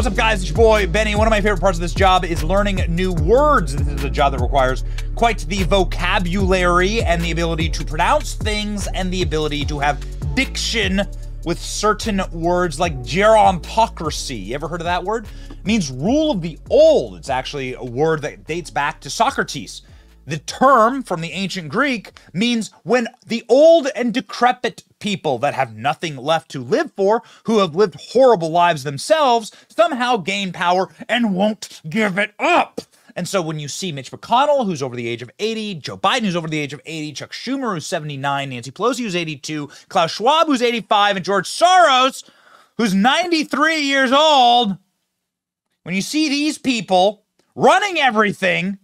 What's up, guys? It's your boy, Benny. One of my favorite parts of this job is learning new words. This is a job that requires quite the vocabulary and the ability to pronounce things and the ability to have diction with certain words like gerontocracy. You ever heard of that word? It means rule of the old. It's actually a word that dates back to Socrates. The term from the ancient Greek means when the old and decrepit people that have nothing left to live for, who have lived horrible lives themselves, somehow gain power and won't give it up. And so when you see Mitch McConnell, who's over the age of 80, Joe Biden, who's over the age of 80, Chuck Schumer, who's 79, Nancy Pelosi, who's 82, Klaus Schwab, who's 85, and George Soros, who's 93 years old, when you see these people running everything,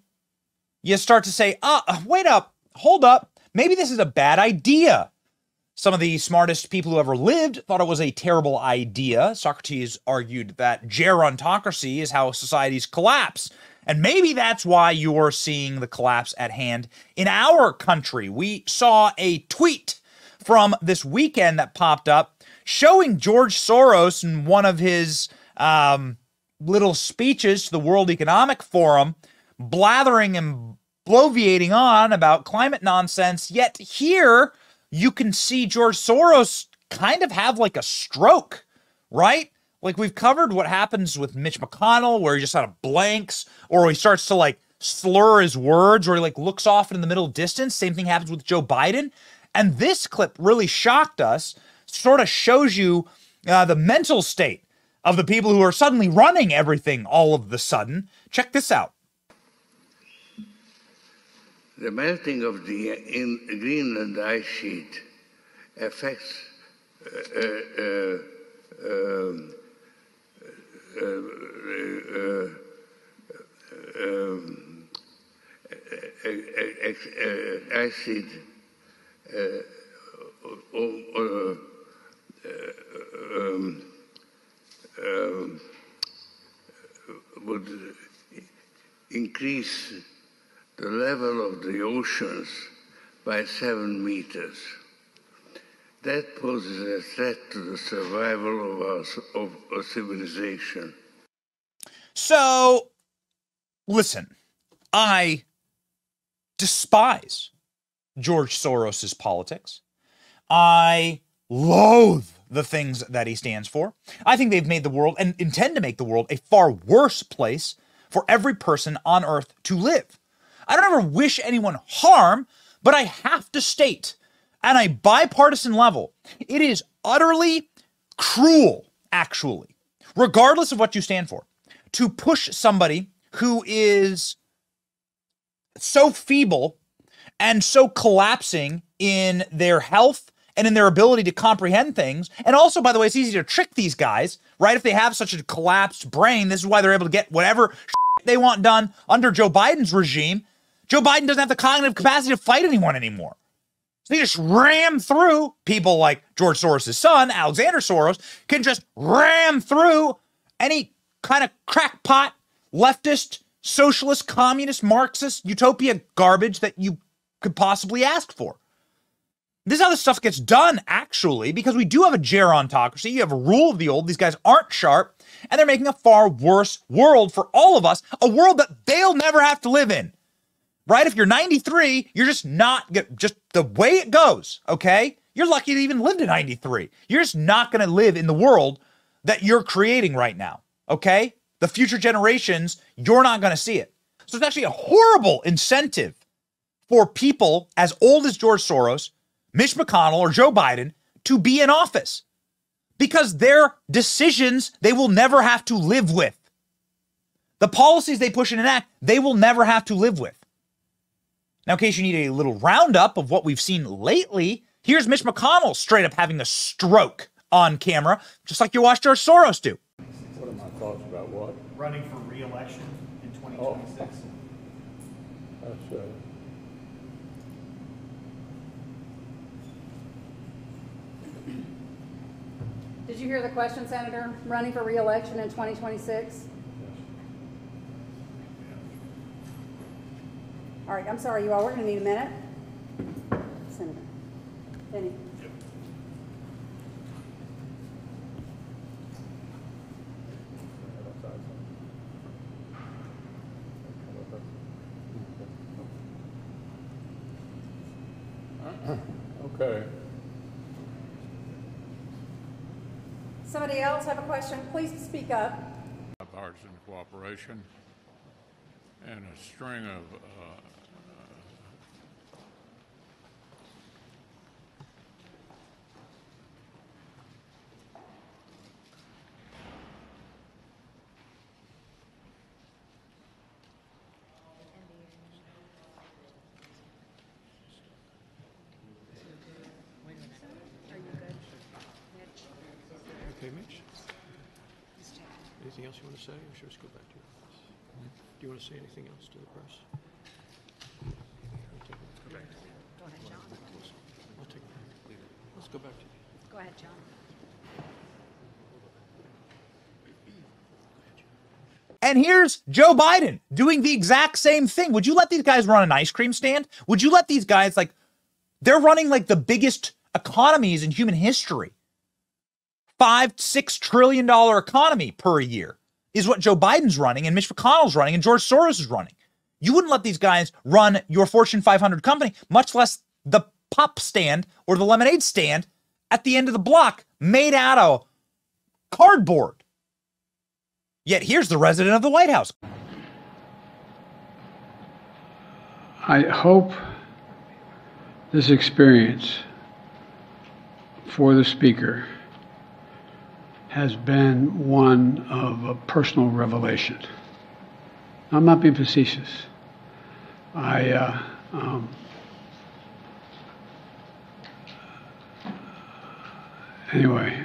you start to say, wait up, hold up, maybe this is a bad idea. Some of the smartest people who ever lived thought it was a terrible idea. Socrates argued that gerontocracy is how societies collapse. And maybe that's why you're seeing the collapse at hand in our country. We saw a tweet from this weekend that popped up showing George Soros in one of his little speeches to the World Economic Forum, blathering and bloviating on about climate nonsense, yet here you can see George Soros kind of have like a stroke, right? Like we've covered what happens with Mitch McConnell, where he just kind of blanks, or he starts to like slur his words, or he like looks off in the middle distance. Same thing happens with Joe Biden. And this clip really shocked us, sort of shows you the mental state of the people who are suddenly running everything all of the sudden. Check this out. The melting of the Greenland ice sheet affects ice sheet would increase the level of the oceans by 7 meters. That poses a threat to the survival of our civilization. So, listen, I despise George Soros's politics. I loathe the things that he stands for. I think they've made the world, and intend to make the world, a far worse place for every person on Earth to live. I don't ever wish anyone harm, but I have to state, on a bipartisan level, it is utterly cruel, actually, regardless of what you stand for, to push somebody who is so feeble and so collapsing in their health and in their ability to comprehend things. And also, by the way, it's easy to trick these guys, right? If they have such a collapsed brain, this is why they're able to get whatever they want done under Joe Biden's regime. Joe Biden doesn't have the cognitive capacity to fight anyone anymore. So they just ram through people like George Soros' son, Alexander Soros, can just ram through any kind of crackpot, leftist, socialist, communist, Marxist, utopia garbage that you could possibly ask for. This is how this stuff gets done, actually, because we do have a gerontocracy. You have a rule of the old. These guys aren't sharp, and they're making a far worse world for all of us, a world that they'll never have to live in. Right? If you're 93, you're just not, just the way it goes, okay? You're lucky to even live to 93. You're just not going to live in the world that you're creating right now, okay? The future generations, you're not going to see it. So it's actually a horrible incentive for people as old as George Soros, Mitch McConnell, or Joe Biden to be in office, because their decisions they will never have to live with. The policies they push and enact, they will never have to live with. Now, in case you need a little roundup of what we've seen lately, here's Mitch McConnell straight up having a stroke on camera, just like you watched George Soros do. What are my thoughts about what? Running for re-election in 2026. Oh. That's right. Did you hear the question, Senator? Running for re-election in 2026? Yes. All right, I'm sorry, you all. We're going to need a minute. Senator. Benny. Yep. Okay. Somebody else have a question? Please speak up. Bipartisan cooperation and a string of anything else you want to say, or should we just go back to your office? Do you want to say anything else to the press? Go back to go ahead, John. I'll take it. Let's go back to you. Go ahead, John. And here's Joe Biden doing the exact same thing. Would you let these guys run an ice cream stand? Would you let these guys, like, they're running like the biggest economies in human history. $5-6 trillion economy per year is what Joe Biden's running, and Mitch McConnell's running, and George Soros is running. You wouldn't let these guys run your Fortune 500 company, much less the pop stand or the lemonade stand at the end of the block made out of cardboard. Yet here's the resident of the White House. I hope this experience for the speaker has been one of a personal revelation. I'm not being facetious. Anyway.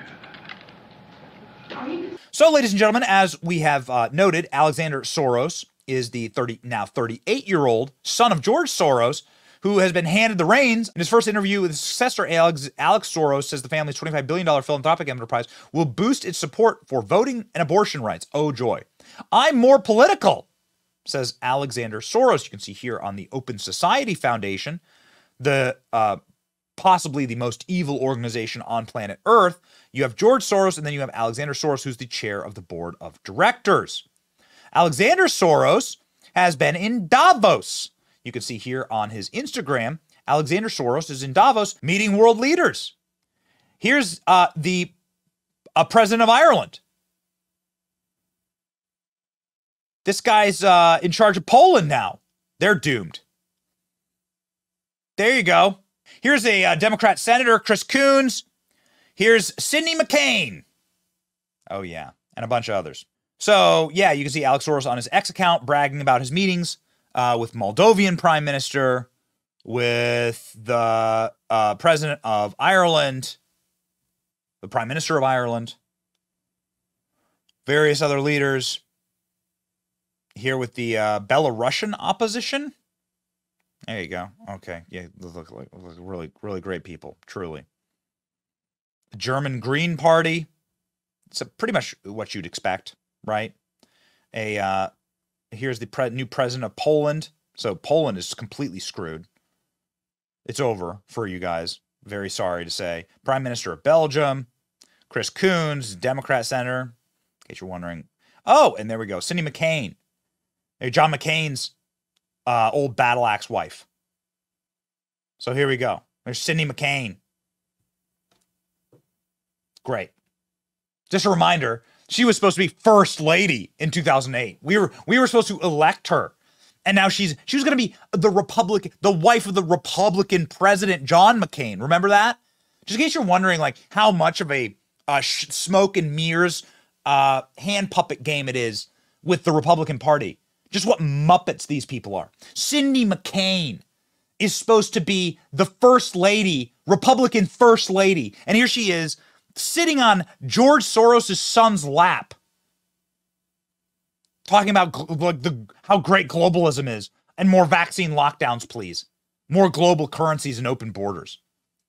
So, ladies and gentlemen, as we have noted, Alexander Soros is the now 38-year-old son of George Soros, who has been handed the reins. In his first interview with his successor, Alex Soros says the family's $25 billion philanthropic enterprise will boost its support for voting and abortion rights. Oh, joy. I'm more political, says Alexander Soros. You can see here on the Open Society Foundation, the possibly the most evil organization on planet Earth. You have George Soros, and then you have Alexander Soros, who's the chair of the board of directors. Alexander Soros has been in Davos. You can see here on his Instagram, Alexander Soros is in Davos meeting world leaders. Here's the president of Ireland. This guy's in charge of Poland now. They're doomed. There you go. Here's a Democrat senator, Chris Coons. Here's Sidney McCain. Oh, yeah, and a bunch of others. So, yeah, you can see Alex Soros on his X account bragging about his meetings. With Moldovan prime minister, with the president of Ireland, the prime minister of Ireland, various other leaders here with the Belarusian opposition. There you go. Okay. Yeah. Look, really, really great people. Truly. The German Green Party. It's pretty much what you'd expect, right? A, here's the new president of Poland. So Poland is completely screwed. It's over for you guys. Very sorry to say. Prime Minister of Belgium, Chris Coons, Democrat senator, in case you're wondering. Oh, and there we go. Cindy McCain. John McCain's old battle axe wife. So here we go. There's Cindy McCain. Great. Just a reminder, she was supposed to be first lady in 2008. We were supposed to elect her. And now she was going to be the wife of the Republican president, John McCain. Remember that? Just in case you're wondering, like, how much of a smoke and mirrors hand puppet game it is with the Republican Party. Just what Muppets these people are. Cindy McCain is supposed to be the first lady, Republican first lady. And here she is, sitting on George Soros' son's lap, talking about how great globalism is, and more vaccine lockdowns, please. More global currencies and open borders.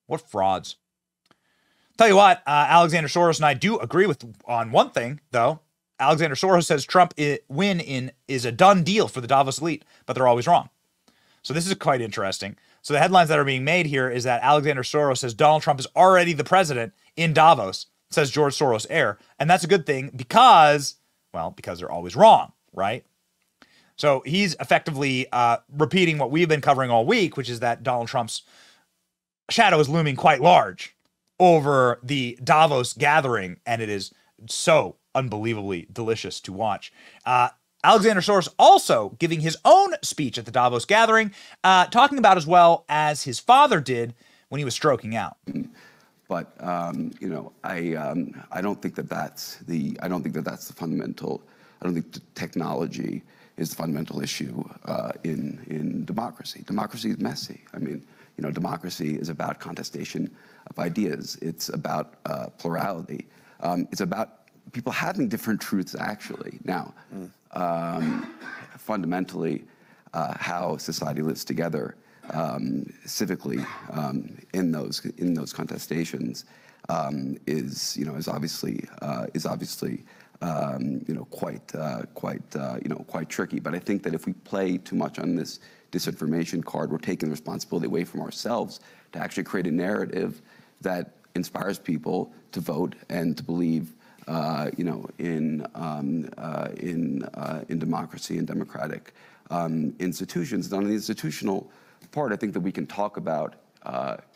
What frauds. Tell you what, Alexander Soros and I do agree on one thing, though. Alexander Soros says Trump is a done deal for the Davos elite, but they're always wrong. So this is quite interesting. So the headlines that are being made here is that Alexander Soros says Donald Trump is already the president in Davos, says George Soros' heir. And that's a good thing because, well, because they're always wrong, right? So he's effectively repeating what we've been covering all week, which is that Donald Trump's shadow is looming quite large over the Davos gathering, and it is so unbelievably delicious to watch. Alexander Soros also giving his own speech at the Davos gathering, talking about as well as his father did when he was stroking out. But you know, I don't think that that's the I don't think the technology is the fundamental issue in democracy. Democracy is messy. I mean, you know, democracy is about contestation of ideas. It's about plurality. It's about people having different truths, actually, now, fundamentally, how society lives together civically in those contestations is, you know, is obviously you know, quite tricky. But I think that if we play too much on this disinformation card, we're taking the responsibility away from ourselves to actually create a narrative that inspires people to vote and to believe, you know, in democracy and democratic institutions. And on the institutional part, I think that we can talk about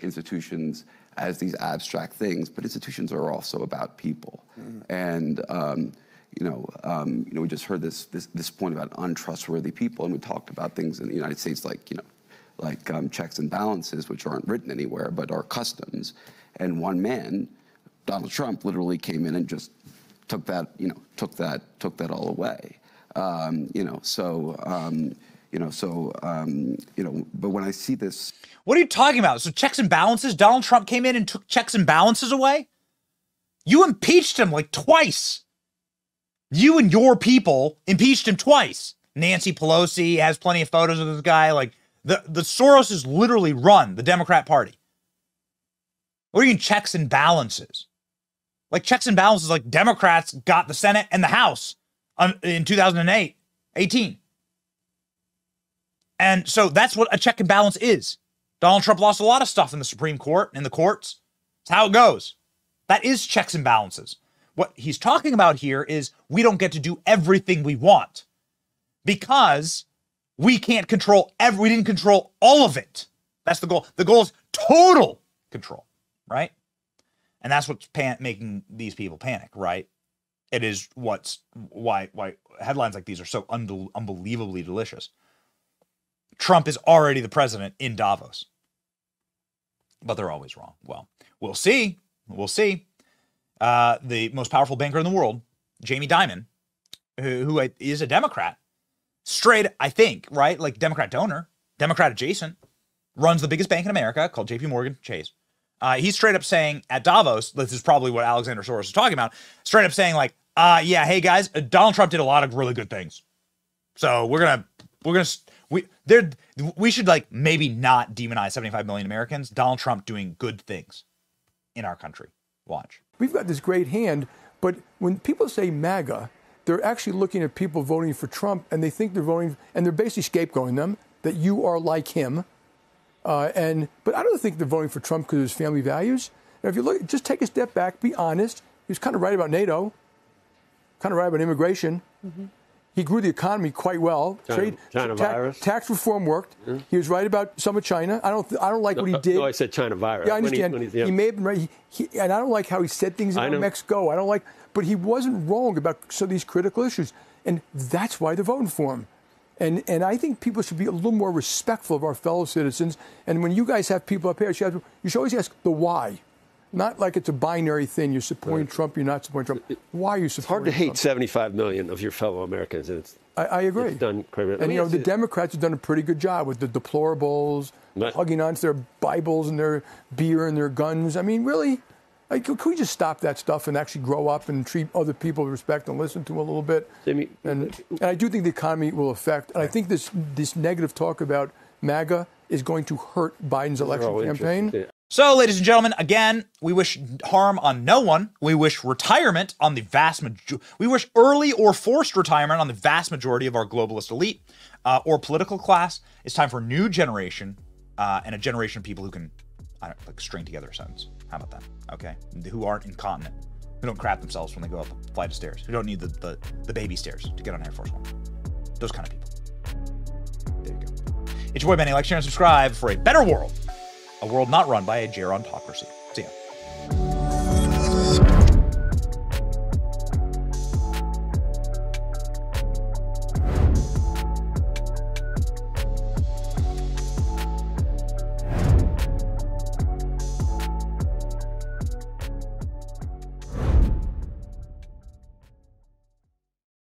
institutions as these abstract things, but institutions are also about people. Mm-hmm. And you know, we just heard this point about untrustworthy people, and we talked about things in the United States like, you know, like checks and balances, which aren't written anywhere but are customs. And one man, Donald Trump, literally came in and just took that, you know, took that all away. You know, so, you know, so, you know, but when I see this, what are you talking about? So checks and balances, Donald Trump came in and took checks and balances away. You impeached him like twice. You and your people impeached him twice. Nancy Pelosi has plenty of photos of this guy. Like the Soroses literally run the Democrat Party. What do you mean checks and balances? Like checks and balances, like Democrats got the Senate and the House in 2018. And so that's what a check and balance is. Donald Trump lost a lot of stuff in the Supreme Court and in the courts. It's how it goes. That is checks and balances. What he's talking about here is we don't get to do everything we want because we can't control we didn't control all of it. That's the goal. The goal is total control, right? And that's what's making these people panic, right? It is what's why headlines like these are so unbelievably delicious. Trump is already the president in Davos, but they're always wrong. Well, we'll see. We'll see. The most powerful banker in the world, Jamie Dimon, who is a Democrat, straight, I think, right? Like Democrat donor, Democrat adjacent, runs the biggest bank in America called JPMorgan Chase. He's straight up saying at Davos, this is probably what Alexander Soros is talking about, straight up saying like, yeah, hey guys, Donald Trump did a lot of really good things. So we should like maybe not demonize 75 million Americans. Donald Trump doing good things in our country. Watch. We've got this great hand, but when people say MAGA, they're actually looking at people voting for Trump and they think they're voting, and they're basically scapegoating them, that you are like him. But I don't think they're voting for Trump because of his family values. And if you look, just take a step back, be honest. He was kind of right about NATO, kind of right about immigration. Mm-hmm. He grew the economy quite well. China virus. Tax reform worked. Mm-hmm. He was right about some of China. I don't like what he did. No, I said China virus. Yeah, I understand. When he may have been right. And I don't like how he said things about Mexico. I don't like, but he wasn't wrong about some of these critical issues, and that's why they're voting for him. And I think people should be a little more respectful of our fellow citizens. And when you guys have people up here, you should always ask the why. Not like it's a binary thing. You're supporting Trump, you're not supporting Trump. Why are you supporting Trump? It's hard to hate 75 million of your fellow Americans. And it's, I agree. It's done crazy. And, you know, the Democrats have done a pretty good job with the deplorables, hugging onto their Bibles and their beer and their guns. I mean, really, like, can we just stop that stuff and actually grow up and treat other people with respect and listen to them a little bit? And I do think the economy will affect. And I think this negative talk about MAGA is going to hurt Biden's election campaign. Yeah. So, ladies and gentlemen, again, we wish harm on no one. We wish retirement on the vast majority. We wish early or forced retirement on the vast majority of our globalist elite or political class. It's time for a new generation and a generation of people who can like string together a sentence. How about that? Okay. Who aren't incontinent, who don't crap themselves when they go up a flight of stairs, who don't need the baby stairs to get on Air Force One. Those kind of people. There you go. It's your boy, Benny. Like, share, and subscribe for a better world. a world not run by a gerontocracy. See ya.